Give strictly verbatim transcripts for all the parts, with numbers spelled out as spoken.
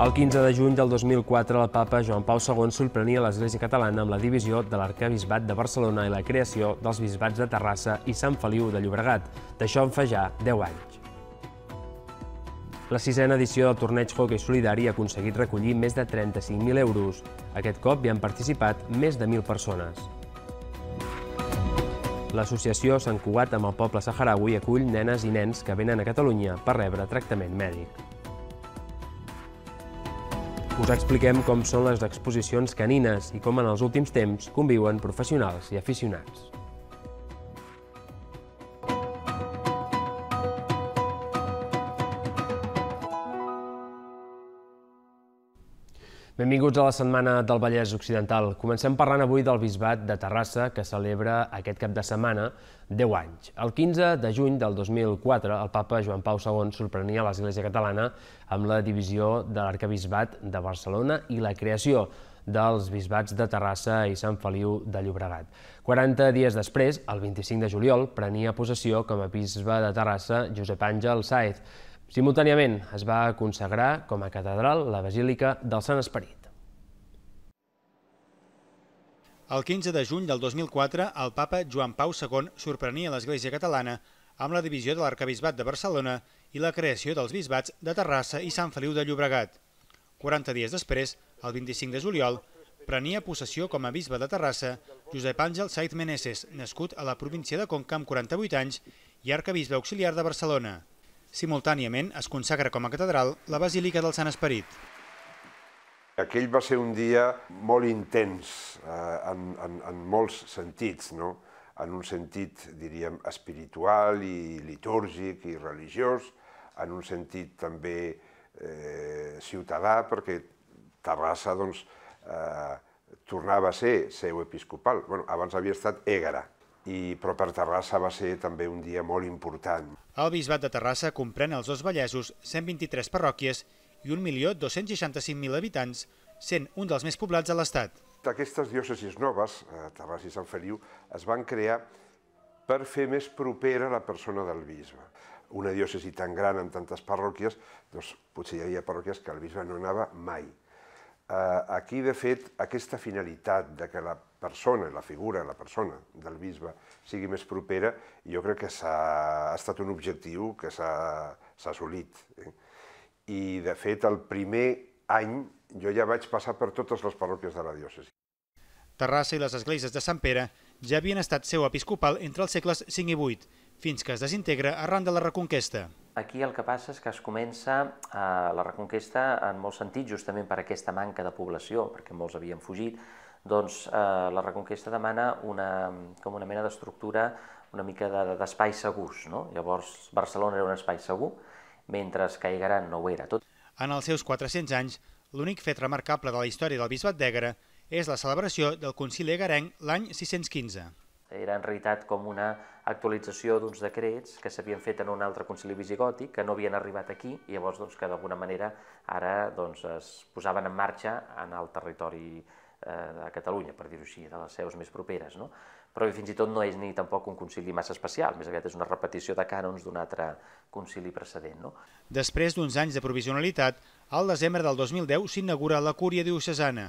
El quinze de juny del dos mil quatre, el papa Joan Pau segon sorprenia l'Església catalana amb la divisió de l'Arcabisbat de Barcelona i la creació dels bisbats de Terrassa i Sant Feliu de Llobregat. D'això en fa ja deu anys. La sisena edició del Torneig Hoquei Solidari ha aconseguit recollir més de trenta-cinc mil euros. Aquest cop hi han participat més de mil persones. L'associació Sant Cugat amb el poble Saharaui acull nenes i nens que venen a Catalunya per rebre tractament mèdic. Us expliquem com són les exposicions canines i com en els últims temps conviuen professionals i aficionats. Benvinguts a la Setmana del Vallès Occidental. Comencem parlant avui del Bisbat de Terrassa, que celebra aquest cap de setmana deu anys. El quinze de juny del dos mil quatre, el papa Joan Pau segon sorprenia l'Església catalana amb la divisió de l'Arcabisbat de Barcelona i la creació dels bisbats de Terrassa i Sant Feliu de Llobregat. quaranta dies després, el vint-i-cinc de juliol, prenia possessió com a bisbe de Terrassa Josep Àngel Saiz. Simultàniament es va consagrar com a catedral la Basílica del Sant Esperit. El quinze de juny del dos mil quatre, el papa Joan Pau segon sorprenia l'Església catalana amb la divisió de l'Arcabisbat de Barcelona i la creació dels bisbats de Terrassa i Sant Feliu de Llobregat. quaranta dies després, el vint-i-cinc de juliol, prenia possessió com a bisbe de Terrassa Josep Àngel Saiz Meneses, nascut a la província de Conca amb quaranta-vuit anys i arcabisbe auxiliar de Barcelona. Simultàniament es consagra com a catedral la Basílica del Sant Esperit. Aquell va ser un dia molt intens en, en, en molts sentits, no? En un sentit, diríem, espiritual i litúrgic i religiós, en un sentit també eh, ciutadà, perquè Terrassa doncs, eh, tornava a ser seu episcopal. Bueno, abans havia estat Ègara, i, però per Terrassa va ser també un dia molt important. El bisbat de Terrassa comprèn els dos vallesos, cent vint-i-tres parròquies, i un milió dos-cents seixanta-cinc mil habitants, sent un dels més poblats de l'Estat. Aquestes diòcesis noves, Terrassa i Sant Feliu, es van crear per fer més propera la persona del bisbe. Una diòcesi tan gran amb tantes parròquies, doncs potser hi havia parròquies que el bisbe no anava mai. Aquí, de fet, aquesta finalitat de que la persona, la figura, la persona del bisbe sigui més propera, jo crec que ha estat un objectiu que s'ha assolit. I, de fet, el primer any jo ja vaig passar per totes les parròquies de la diòcesi. Terrassa i les esglésies de Sant Pere ja havien estat seu episcopal entre els segles cinc i vuit, fins que es desintegra arran de la Reconquesta. Aquí el que passa és que es comença eh, la Reconquesta en molts sentits, justament per aquesta manca de població, perquè molts havien fugit, doncs eh, la Reconquesta demana una, com una mena d'estructura, una mica d'espais de, de, segurs, no? Llavors Barcelona era un espai segur, mentre que Egara no ho era tot. En els seus quatre-cents anys, l'únic fet remarcable de la història del bisbat d'Ègara és la celebració del Concili Egarenc l'any sis-cents quinze. Era en realitat com una actualització d'uns decrets que s'havien fet en un altre concili visigòtic, que no havien arribat aquí, i llavors doncs, que d'alguna manera ara doncs, es posaven en marxa en el territori eh, de Catalunya, per dir-ho així, de les seus més properes, no? Però fins i tot no és ni tampoc un concili massa especial, més aviat és una repetició de cànons d'un altre concili precedent, no? Després d'uns anys de provisionalitat, al desembre del dos mil deu s'inaugura la Cúria Diocesana.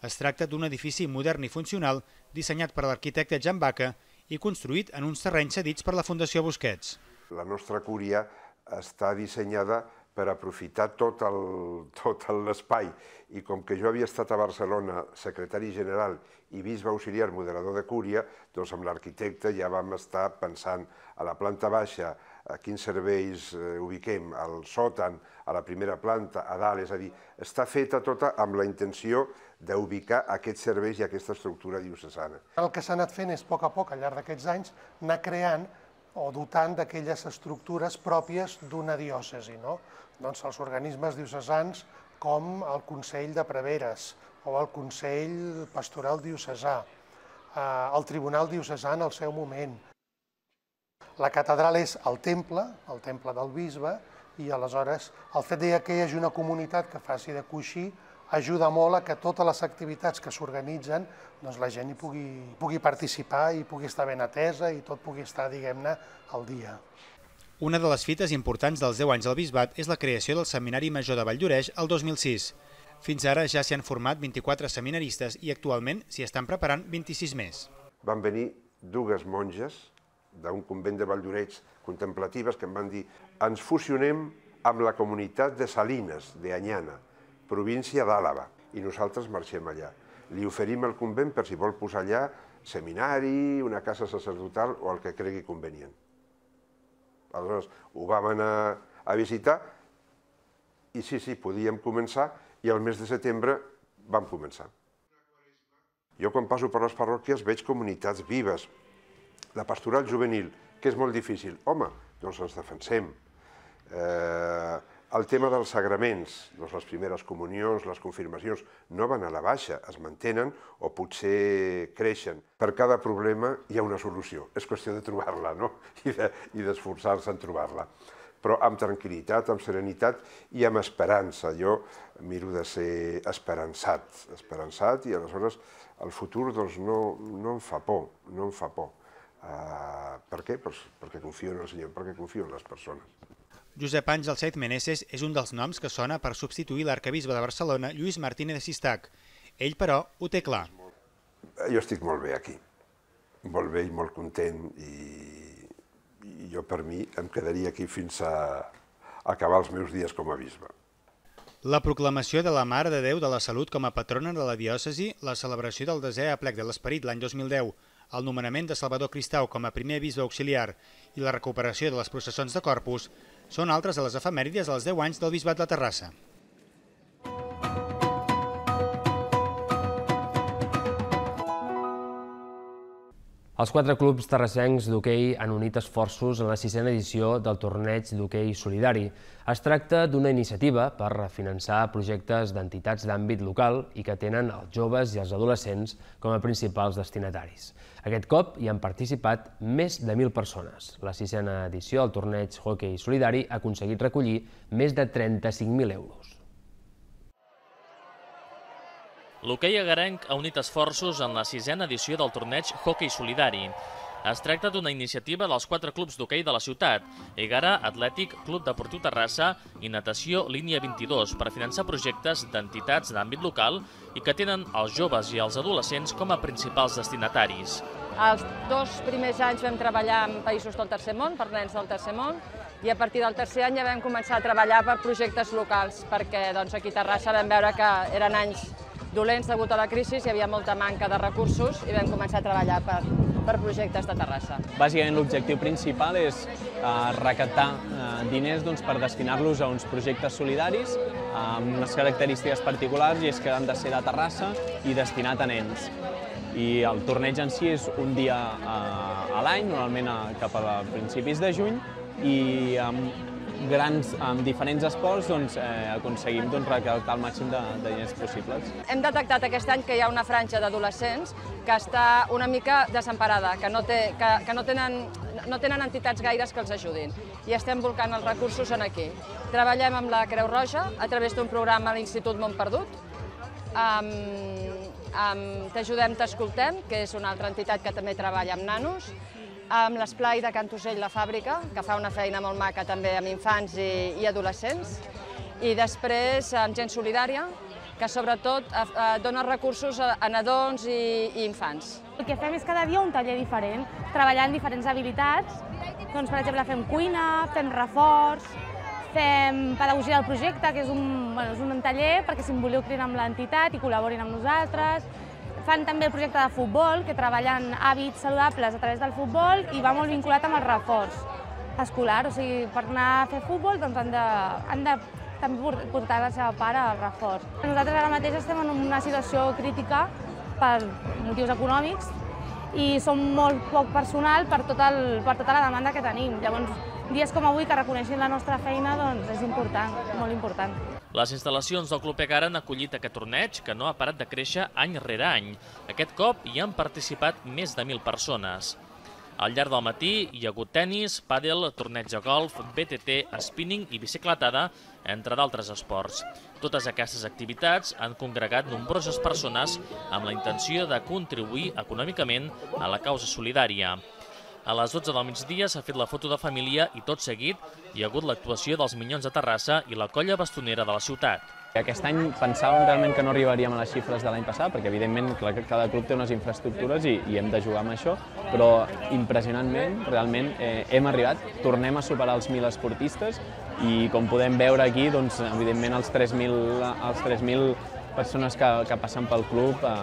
Es tracta d'un edifici modern i funcional dissenyat per l'arquitecte Jan Baca i construït en uns terrenys cedits per la Fundació Busquets. La nostra cúria està dissenyada per aprofitar tot l'espai i com que jo havia estat a Barcelona secretari general i bisbe auxiliar moderador de cúria, doncs amb l'arquitecte ja vam estar pensant a la planta baixa, a quins serveis ubiquem, al sòtan, a la primera planta, a dalt, és a dir, està feta tota amb la intenció d'ubicar aquests serveis i aquesta estructura diocesana. El que s'ha anat fent és, a poc a poc, al llarg d'aquests anys, anar creant o dotant d'aquelles estructures pròpies d'una diòcesi, no? Doncs els organismes diocesans com el Consell de Preveres o el Consell Pastoral Diocesà, el Tribunal Diocesà en el seu moment. La catedral és el temple, el temple del bisbe, i aleshores el fet que hi hagi una comunitat que faci de coixí ajuda molt a que totes les activitats que s'organitzen doncs la gent hi pugui, pugui participar i pugui estar ben atesa i tot pugui estar, diguem-ne, al dia. Una de les fites importants dels deu anys del bisbat és la creació del Seminari Major de Vall el dos mil sis. Fins ara ja s'hi han format vint-i-quatre seminaristes i actualment s'hi estan preparant vint-i-sis més. Van venir dues monges d'un convent de Vall contemplatives que em van dir ens fusionem amb la comunitat de Salinas de Añana, província d'Àlava, i nosaltres marxem allà. Li oferim el convent per si vol posar allà seminari, una casa sacerdotal o el que cregui convenient. Aleshores, ho vam anar a visitar i sí, sí, podíem començar i al mes de setembre vam començar. Jo quan passo per les parròquies veig comunitats vives. La pastoral juvenil, que és molt difícil. Home, doncs ens defensem. El tema dels sagraments, doncs les primeres comunions, les confirmacions, no van a la baixa, es mantenen o potser creixen. Per cada problema hi ha una solució, és qüestió de trobar-la, no? I d'esforçar-se en trobar-la. Però amb tranquil·litat, amb serenitat i amb esperança. Jo miro de ser esperançat, esperançat i aleshores el futur doncs no em fa por, no em fa por. Per què? Perquè confio en el Senyor, perquè confio en les persones. Josep Àngel Saiz Meneses és un dels noms que sona per substituir l'arcabisbe de Barcelona, Lluís Martínez de Sistach. Ell, però, ho té clar. Jo estic molt bé aquí, molt bé i molt content i... i jo per mi em quedaria aquí fins a acabar els meus dies com a bisbe. La proclamació de la Mare de Déu de la Salud com a patrona de la diòcesi, la celebració del desè aplec de l'Esperit l'any dos mil deu, el nomenament de Salvador Cristau com a primer bisbe auxiliar i la recuperació de les processons de Corpus són altres de les efemèrides dels deu anys del bisbat de Terrassa. Els quatre clubs terrassencs d'hoquei han unit esforços en la sisena edició del Torneig d'Hoquei Solidari. Es tracta d'una iniciativa per refinançar projectes d'entitats d'àmbit local i que tenen els joves i els adolescents com a principals destinataris. Aquest cop hi han participat més de mil persones. La sisena edició del Torneig d'Hoquei Solidari ha aconseguit recollir més de trenta-cinc mil euros. L'Hoquei Egarenc ha unit esforços en la sisena edició del torneig Hoquei Solidari. Es tracta d'una iniciativa dels quatre clubs d'hoquei de la ciutat, Ègara, Atlètic Club Deportiu Terrassa i Natació Línia vint-i-dos, per finançar projectes d'entitats d'àmbit local i que tenen els joves i els adolescents com a principals destinataris. Els dos primers anys vam treballar en països del tercer món, per nens del tercer món, i a partir del tercer any ja vam començar a treballar per projectes locals, perquè aquí a Terrassa vam veure que eren anys dolents degut a la crisi, hi havia molta manca de recursos i vam començar a treballar per projectes de Terrassa. Bàsicament l'objectiu principal és recaptar diners per destinar-los a uns projectes solidaris amb unes característiques particulars, i és que han de ser de Terrassa i destinat a nens. I el torneig en si és un dia a l'any, normalment cap a principis de juny, i amb diferents esports aconseguim recaptar el màxim de diners possibles. Hem detectat aquest any que hi ha una franja d'adolescents que està una mica desemparada, que no tenen entitats gaires que els ajudin, i estem volcant els recursos aquí. Treballem amb la Creu Roja a través d'un programa a l'Institut Montperdut, T'ajudem, t'escoltem, que és una altra entitat que també treballa amb nanos, amb l'esplai de Cantusell la Fàbrica, que fa una feina molt maca també amb infants i adolescents, i després amb gent solidària, que sobretot dona recursos a nadons i infants. El que fem és cada dia un taller diferent, treballant diferents habilitats. Per exemple, fem cuina, fem reforç, fem pedagogia del projecte, que és un taller perquè s'involucrin amb l'entitat i col·laborin amb nosaltres. Fan també el projecte de futbol, que treballen hàbits saludables a través del futbol i va molt vinculat amb el reforç escolar. O sigui, per anar a fer futbol han de portar la seva part al reforç. Nosaltres ara mateix estem en una situació crítica per motius econòmics i som molt poc personal per tota la demanda que tenim. Llavors, dies com avui que reconeixin la nostra feina és important, molt important. Les instal·lacions del Club Egaren han acollit aquest torneig, que no ha parat de créixer any rere any. Aquest cop hi han participat més de mil persones. Al llarg del matí hi ha hagut tennis, pàdel, torneig de golf, B T T, spinning i bicicletada, entre d'altres esports. Totes aquestes activitats han congregat nombroses persones amb la intenció de contribuir econòmicament a la causa solidària. A les dotze del migdia s'ha fet la foto de família i tot seguit hi ha hagut l'actuació dels Minyons de Terrassa i la colla bastonera de la ciutat. Aquest any pensàvem realment que no arribaríem a les xifres de l'any passat, perquè evidentment cada club té unes infraestructures i, i hem de jugar amb això, però impressionantment realment eh, hem arribat, tornem a superar els mil esportistes i com podem veure aquí, doncs, evidentment els tres mil persones que, que passen pel club eh,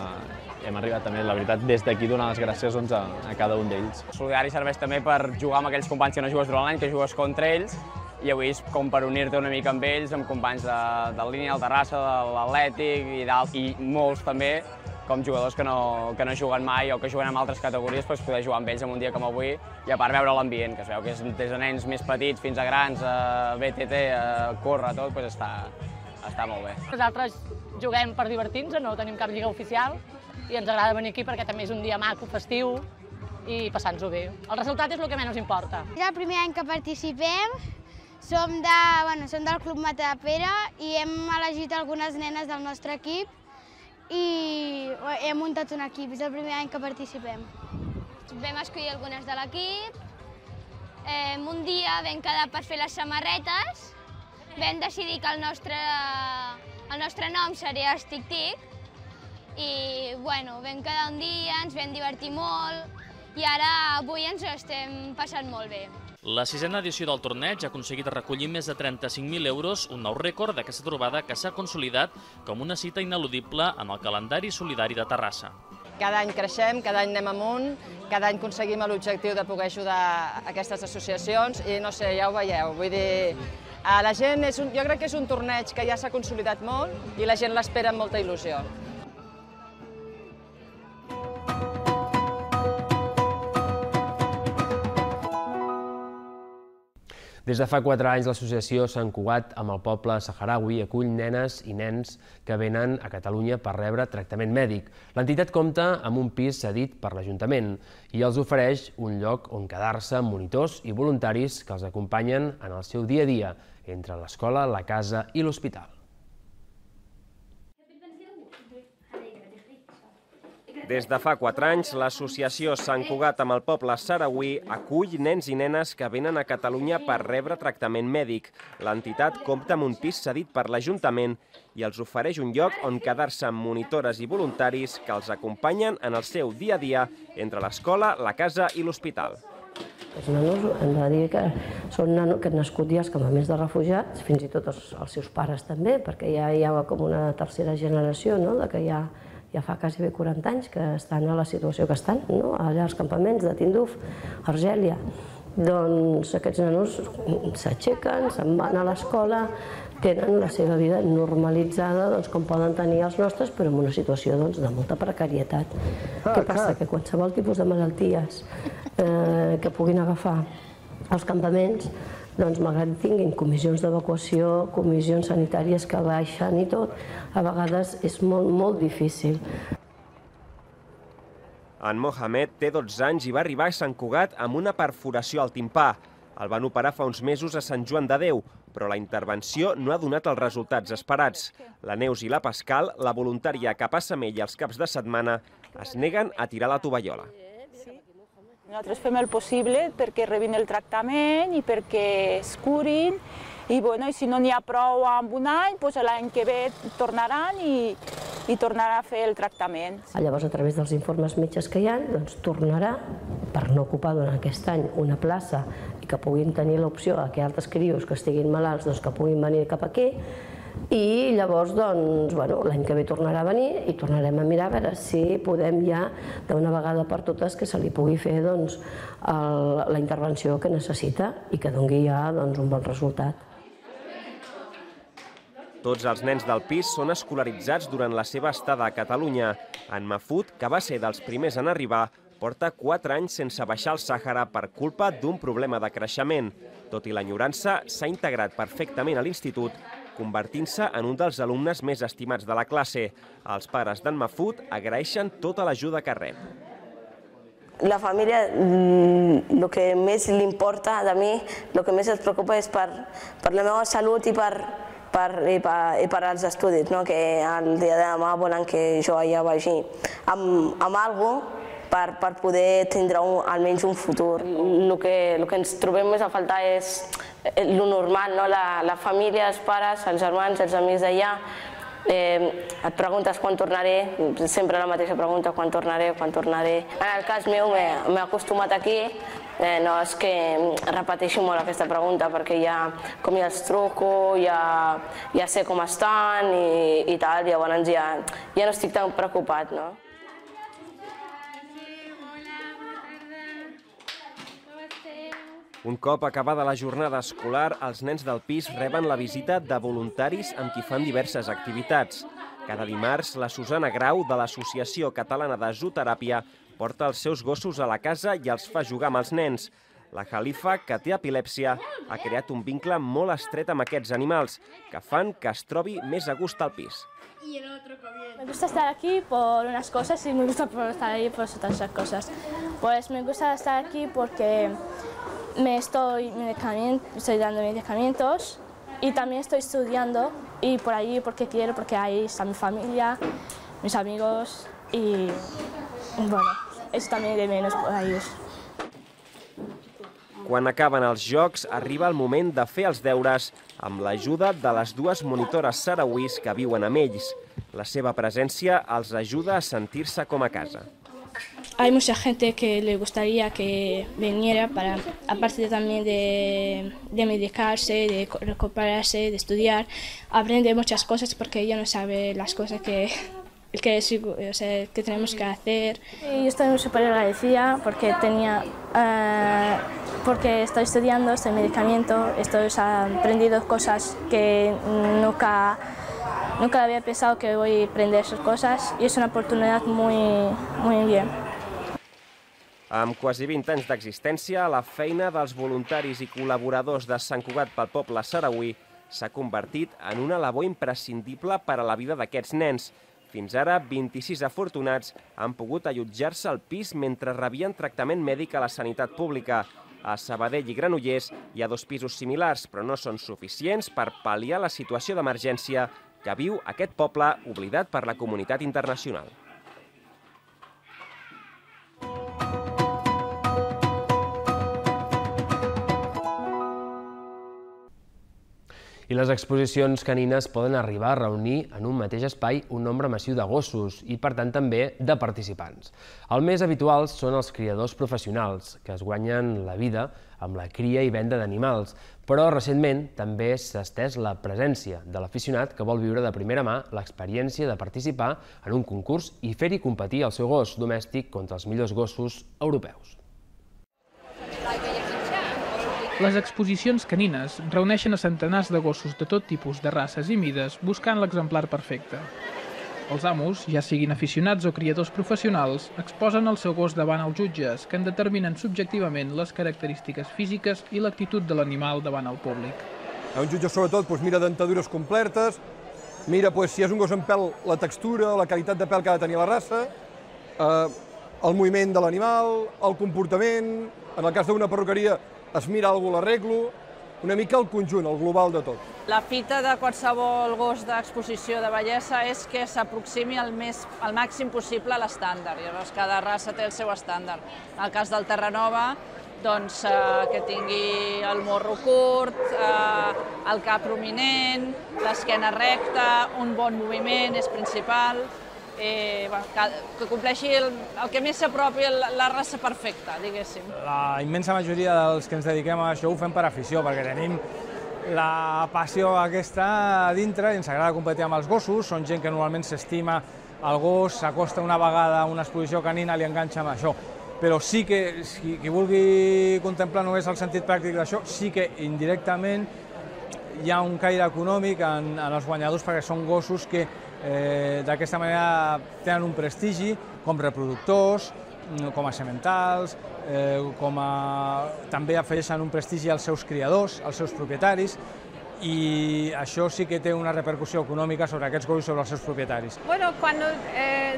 hem arribat també, la veritat, des d'aquí donar les gràcies doncs, a, a cada un d'ells. Solidari serveix també per jugar amb aquells companys que no jugues durant l'any, que jugues contra ells, i avui és com per unir-te una mica amb ells, amb companys de, de línia, del Terrassa, de l'Atlètic i, i molts també, com jugadors que no, que no juguen mai o que juguen en altres categories, per poder jugar amb ells en un dia com avui i a part veure l'ambient, que es veu que és des de nens més petits fins a grans, a B T T, a córrer, tot, doncs està, està molt bé. Nosaltres juguem per divertir-nos, no tenim cap lliga oficial, i ens agrada venir aquí perquè també és un dia maco, festiu i passant-nos-ho bé. El resultat és el que menys importa. És el primer any que participem, som, de, bueno, som del Club Matapera i hem elegit algunes nenes del nostre equip i hem muntat un equip, és el primer any que participem. Vam escollir algunes de l'equip, eh, un dia vam quedar per fer les samarretes, vam decidir que el nostre, el nostre nom seria els Tic-Tic, i bueno, vam quedar un dia, ens vam divertir molt i ara avui ens ho estem passant molt bé. La sisena edició del torneig ha aconseguit recollir més de trenta-cinc mil euros, un nou rècord d'aquesta trobada que s'ha consolidat com una cita ineludible en el calendari solidari de Terrassa. Cada any creixem, cada any anem amunt, cada any aconseguim l'objectiu de poder ajudar aquestes associacions i no sé, ja ho veieu, vull dir... La gent és un, jo crec que és un torneig que ja s'ha consolidat molt i la gent l'espera amb molta il·lusió. Des de fa quatre anys, l'associació Sant Cugat amb el poble Saharaui acull nenes i nens que venen a Catalunya per rebre tractament mèdic. L'entitat compta amb un pis cedit per l'Ajuntament i els ofereix un lloc on quedar-se amb monitors i voluntaris que els acompanyen en el seu dia a dia, entre l'escola, la casa i l'hospital. Des de fa quatre anys, l'associació Sant Cugat amb el poble Saharaui acull nens i nenes que venen a Catalunya per rebre tractament mèdic. L'entitat compta amb un pis cedit per l'Ajuntament i els ofereix un lloc on quedar-se amb monitores i voluntaris que els acompanyen en el seu dia a dia entre l'escola, la casa i l'hospital. Els nanos, hem de dir que són nanos que han nascut ja com a més de refugiats, fins i tot els, els seus pares també, perquè ja hi ha com una tercera generació, no?, de que hi ha... Ja fa quasi bé quaranta anys que estan a la situació que estan, no? Allà als campaments de Tinduf, Argèlia. Doncs aquests nanos s'aixequen, se'n van a l'escola, tenen la seva vida normalitzada, doncs, com poden tenir els nostres, però en una situació doncs, de molta precarietat. Ah, Què passa? Ah. Que qualsevol tipus de malalties eh, que puguin agafar als campaments, doncs malgrat que tinguin comissions d'evacuació, comissions sanitàries que baixen i tot, a vegades és molt, molt difícil. En Mohamed té dotze anys i va arribar a Sant Cugat amb una perforació al timpà. El van operar fa uns mesos a Sant Joan de Déu, però la intervenció no ha donat els resultats esperats. La Neus i la Pascal, la voluntària que passa amb ell els caps de setmana, es neguen a tirar la tovallola. Nosaltres fem el possible perquè rebin el tractament i perquè es curin i, bueno, i si no n'hi ha prou amb un any, doncs l'any que ve tornaran i, i tornarà a fer el tractament. Llavors, a través dels informes metges que hi ha, doncs tornarà, per no ocupar durant aquest any una plaça i que puguin tenir l'opció que altres crios que estiguin malalts doncs que puguin venir cap aquí, i llavors doncs, bueno, l'any que ve tornarà a venir i tornarem a mirar a veure si podem ja d'una vegada per totes que se li pugui fer doncs, el, la intervenció que necessita i que doni ja doncs, un bon resultat. Tots els nens del pis són escolaritzats durant la seva estada a Catalunya. En Mafut, que va ser dels primers en arribar, porta quatre anys sense baixar al Sàhara per culpa d'un problema de creixement. Tot i l'enyorança, s'ha integrat perfectament a l'institut, convertint-se en un dels alumnes més estimats de la classe. Els pares d'en Mafut agraeixen tota l'ajuda que rep. La família, el que més li importa a mi, el que més es preocupa és per, per la meva salut i per, per, i per, i per els estudis, no? Que el dia de demà volen que jo ja vagi amb, amb alguna cosa per, per poder tindre un, almenys un futur. El que, el que ens trobem més a faltar és el normal, no? la, la família, els pares, els germans, els amics d'allà. Eh, et preguntes quan tornaré, sempre la mateixa pregunta, quan tornaré, quan tornaré. En el cas meu m'he acostumat aquí, eh, no és que repeteixo molt aquesta pregunta perquè ja, com ja els truco, ja, ja sé com estan i, i tal, llavors ja, ja no estic tan preocupat, no? Un cop acabada la jornada escolar, els nens del pis reben la visita de voluntaris amb qui fan diverses activitats. Cada dimarts, la Susana Grau, de l'Associació Catalana de Zooteràpia, porta els seus gossos a la casa i els fa jugar amb els nens. La Jalifa, que té epilèpsia, ha creat un vincle molt estret amb aquests animals, que fan que es trobi més a gust al pis. Me gusta estar aquí por unas cosas y me gusta estar ahí por otras cosas. Pues me gusta estar aquí porque me estoy, me estoy dando mis medicamentos y también estoy estudiando y por allí porque quiero, porque ahí está mi familia, mis amigos y bueno, eso también de menos por ellos. Quan acaben els jocs, arriba el moment de fer els deures amb l'ajuda de les dues monitores sarauís que viuen amb ells. La seva presència els ajuda a sentir-se com a casa. Hay mucha gente que le gustaría que viniera para, aparte también de, de medicarse, de recuperarse, de estudiar, aprender muchas cosas porque ella no sabe las cosas que, que, o sea, que tenemos que hacer. Yo estoy súper agradecida porque tenía, eh, porque estoy estudiando, estoy en medicamento, estoy aprendiendo cosas que nunca... Nunca había pensado que voy a aprender esas cosas y es una oportunidad muy, muy bien. Amb quasi vint anys d'existència, la feina dels voluntaris i col·laboradors de Sant Cugat pel poble Saharaui s'ha convertit en una labor imprescindible per a la vida d'aquests nens. Fins ara, vint-i-sis afortunats han pogut allotjar-se al pis mentre rebien tractament mèdic a la sanitat pública. A Sabadell i Granollers hi ha dos pisos similars, però no són suficients per pal·liar la situació d'emergència que viu aquest poble oblidat per la comunitat internacional. I les exposicions canines poden arribar a reunir en un mateix espai un nombre massiu de gossos i, per tant, també de participants. El més habitual són els criadors professionals, que es guanyen la vida amb la cria i venda d'animals, però recentment també s'ha estès la presència de l'aficionat que vol viure de primera mà l'experiència de participar en un concurs i fer-hi competir el seu gos domèstic contra els millors gossos europeus. Les exposicions canines reuneixen a centenars de gossos de tot tipus de races i mides buscant l'exemplar perfecte. Els amos, ja siguin aficionats o criadors professionals, exposen el seu gos davant els jutges, que en determinen subjectivament les característiques físiques i l'actitud de l'animal davant el públic. Un jutge, sobretot, mira dentadures completes, mira si és un gos amb pèl, la textura, la qualitat de pèl que ha de tenir la raça, el moviment de l'animal, el comportament. En el cas d'una perruqueria, es mira alguna cosa, l'arreglo, una mica el conjunt, el global de tot. La fita de qualsevol gos d'exposició de bellesa és que s'aproximi al màxim possible a l'estàndard. Llavors, cada raça té el seu estàndard. En el cas del Terranova, doncs, que tingui el morro curt, el cap prominent, l'esquena recta, un bon moviment és principal, que compleixi el que més s'apropi la raça perfecta, diguéssim. La immensa majoria dels que ens dediquem a això ho fem per afició, perquè tenim la passió aquesta a dintre i ens agrada competir amb els gossos. Són gent que normalment s'estima el gos, s'acosta una vegada a una exposició canina i li enganxa amb això. Però sí que, qui vulgui contemplar només el sentit pràctic d'això, sí que indirectament hi ha un caire econòmic en els guanyadors perquè són gossos que d'aquesta manera tenen un prestigi com reproductors, com a sementals, també afegeixen un prestigi als seus criadors, als seus propietaris, i això sí que té una repercussió econòmica sobre aquests gossos i sobre els seus propietaris. Bueno, quan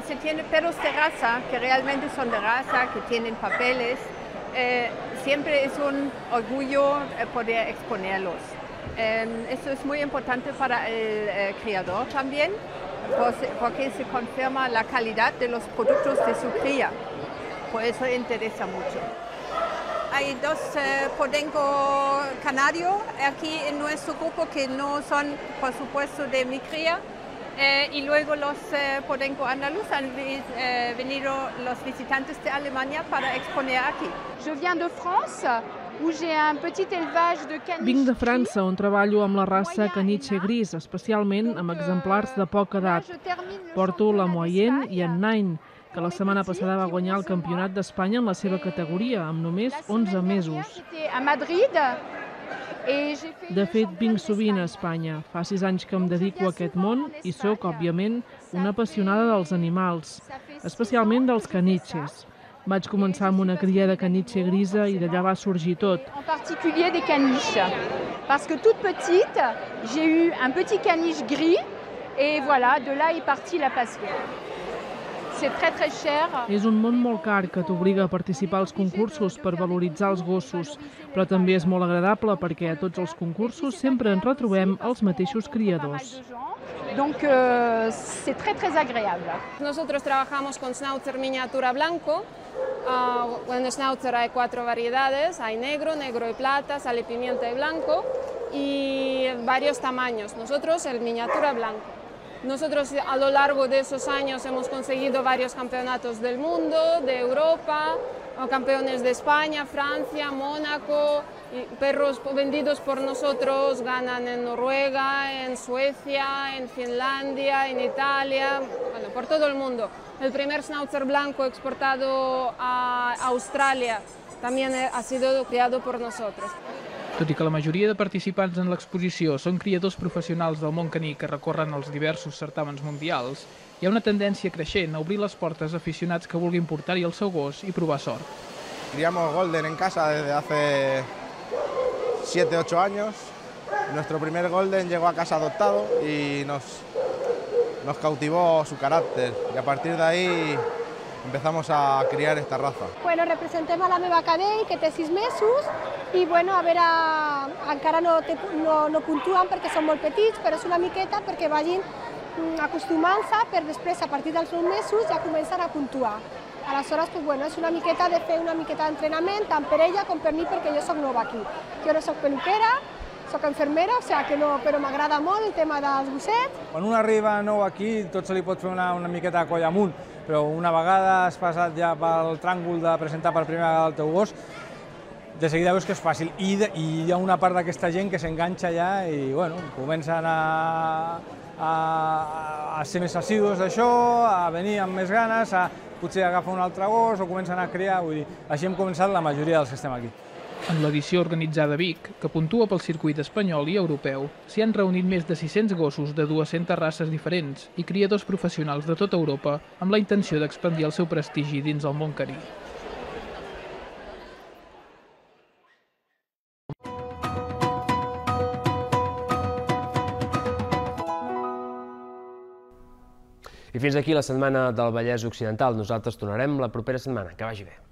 se tienen perros de raza, que realmente son de raza, que tienen papeles, siempre es un orgullo poder exponerlos. Esto es muy importante para el criador también, porque se confirma la calidad de los productos de su cría. por eso interesa mucho. Hay dos eh, podenco canarios aquí en nuestro grupo que no son, por supuesto, de mi cría. Eh, y luego los eh, podenco andaluz han eh, venido los visitantes de Alemania para exponer aquí. Je viens de France. Vinc de França, on treballo amb la raça caniche gris, especialment amb exemplars de poca edat. Porto la Moyenne i en Nain, que la setmana passada va guanyar el Campionat d'Espanya en la seva categoria, amb només onze mesos. De fet, vinc sovint a Espanya. Fa sis anys que em dedico a aquest món i sóc, òbviament, una apassionada dels animals, especialment dels caniches. Vaig començar amb una cria de caniche grisa i d'allà va sorgir tot. En particulier des caniches, parce que toute petite, j'ai eu un petit caniche gris et voilà, de là est partie la passion. C'est très très cher. És un món molt car que t'obliga a participar als concursos per valoritzar els gossos, però també és molt agradable perquè a tots els concursos sempre ens retrobem els mateixos criadors. Donc euh, c'est très très agréable. Nosotros trabajamos con schnauzer miniatura blanco. Uh, en schnauzer hay cuatro variedades, hay negro, negro y plata, sale pimienta y blanco y varios tamaños. Nosotros el miniatura blanco. Nosotros a lo largo de esos años hemos conseguido varios campeonatos del mundo, de Europa, campeones de España, Francia, Mónaco. Perros vendidos por nosotros ganan en Noruega, en Suecia, en Finlandia, en Italia, bueno, por todo el mundo. El primer schnauzer blanco exportado a Australia también ha sido criado por nosotros. Tot i que la majoria de participants en l'exposició són criadors professionals del món caní que recorren els diversos certàmens mundials, hi ha una tendència creixent a obrir les portes a aficionats que vulguin portar-hi el seu gos i provar sort. Criamos Golden en casa desde hace siete u ocho años. Nuestro primer Golden llegó a casa adoptado y nos, nos cautivó su carácter. Y a partir de ahí empezamos a criar esta raza. Bueno, representemos a la meva cadell, que té sis mesos, i bueno, a veure, encara no, te, no, no puntuen perquè són molt petits, però és una miqueta perquè vagin acostumant-se per després, a partir dels nou mesos, ja comencen a puntuar. Aleshores, pues, bueno, és una miqueta de fer una miqueta d'entrenament, tant per ella com per mi, perquè jo soc nova aquí. Jo no soc peluquera, soc infermera, o sea que no, però m'agrada molt el tema dels gossets. Quan un arriba nou aquí, tot se li pot fer una, una miqueta de coll amunt, però una vegada has passat ja pel tràngol de presentar per primera vegada el teu gos, de seguida veus que és fàcil, i, de, i hi ha una part d'aquesta gent que s'enganxa ja i bueno, comencen a, a, a ser més assidus d'això, a venir amb més ganes, a potser agafa un altre gos o comencen a criar, vull dir, així hem començat la majoria dels que estem aquí. En l'edició organitzada a Vic, que puntua pel circuit espanyol i europeu, s'hi han reunit més de sis-cents gossos de dues-centes races diferents i criadors professionals de tota Europa amb la intenció d'expandir el seu prestigi dins el món caní. I fins aquí la setmana del Vallès Occidental. Nosaltres tornarem la propera setmana. Que vagi bé.